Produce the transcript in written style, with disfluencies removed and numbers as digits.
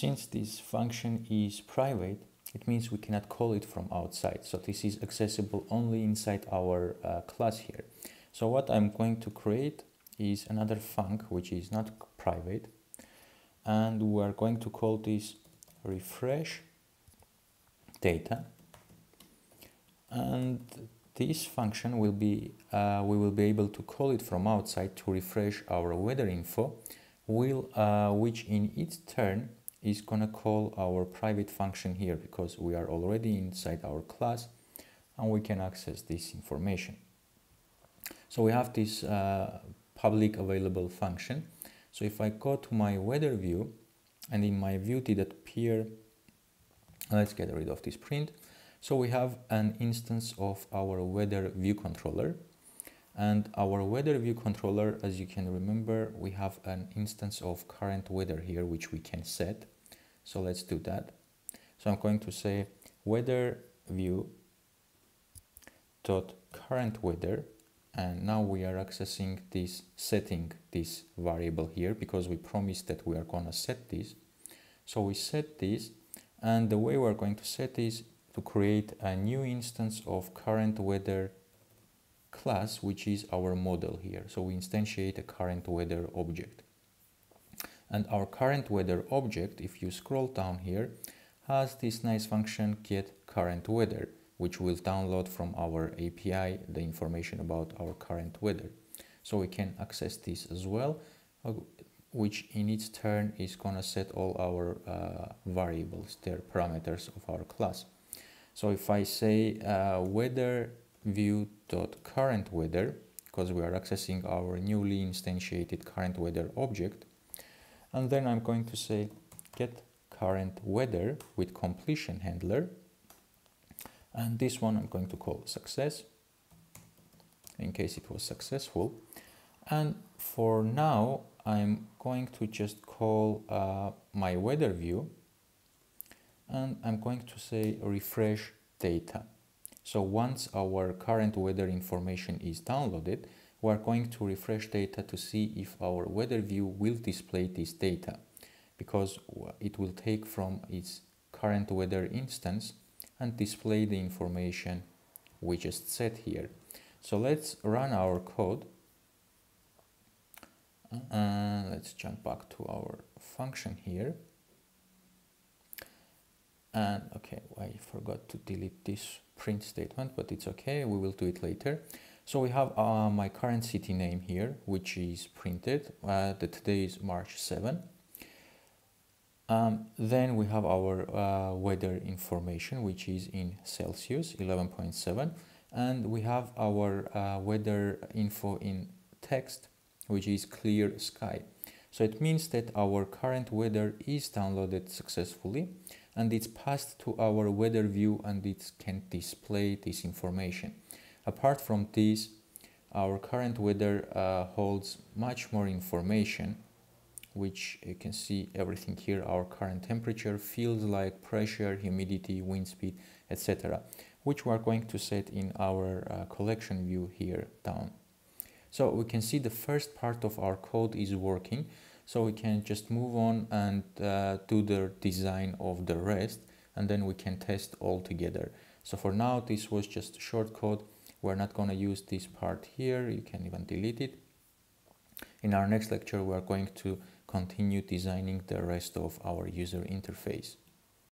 Since this function is private, it means we cannot call it from outside. So this is accessible only inside our class here. So what I'm going to create is another func which is not private, and we're going to call this refresh data, and this function will be we will be able to call it from outside to refresh our weather info, which in its turn is gonna call our private function here, because we are already inside our class and we can access this information. So we have this public available function. So if I go to my weather view, and in my view did appear, let's get rid of this print. So we have an instance of our weather view controller, and our weather view controller, as you can remember, we have an instance of current weather here, which we can set. So let's do that. So I'm going to say weather view dot current weather, and now we are accessing this setting, this variable here, because we promised that we are going to set this. So we set this, and the way we're going to set is to create a new instance of current weather class, which is our model here. So we instantiate a current weather object, and our current weather object, if you scroll down here, has this nice function get current weather, which will download from our API the information about our current weather. So we can access this as well, which in its turn is gonna set all our variables, their parameters of our class. So if I say weather view dot current weather, because we are accessing our newly instantiated current weather object, and then I'm going to say get current weather with completion handler, and this one I'm going to call success in case it was successful. And for now I'm going to just call my weather view, and I'm going to say refresh data. So once our current weather information is downloaded, we're going to refresh data to see if our weather view will display this data, because it will take from its current weather instance and display the information we just set here. So let's run our code. Let's jump back to our function here. And okay, I forgot to delete this print statement, but it's okay, we will do it later. So we have my current city name here, which is printed, that today is March 7. Then we have our weather information, which is in Celsius, 11.7. And we have our weather info in text, which is clear sky. So it means that our current weather is downloaded successfully, and it's passed to our weather view, and it can display this information. Apart from this, our current weather holds much more information, which you can see everything here, our current temperature, fields like pressure, humidity, wind speed, etc., which we're going to set in our collection view here down. So we can see the first part of our code is working. So we can just move on and do the design of the rest, and then we can test all together. So for now, this was just short code. We're not going to use this part here. You can even delete it. In our next lecture, we're going to continue designing the rest of our user interface.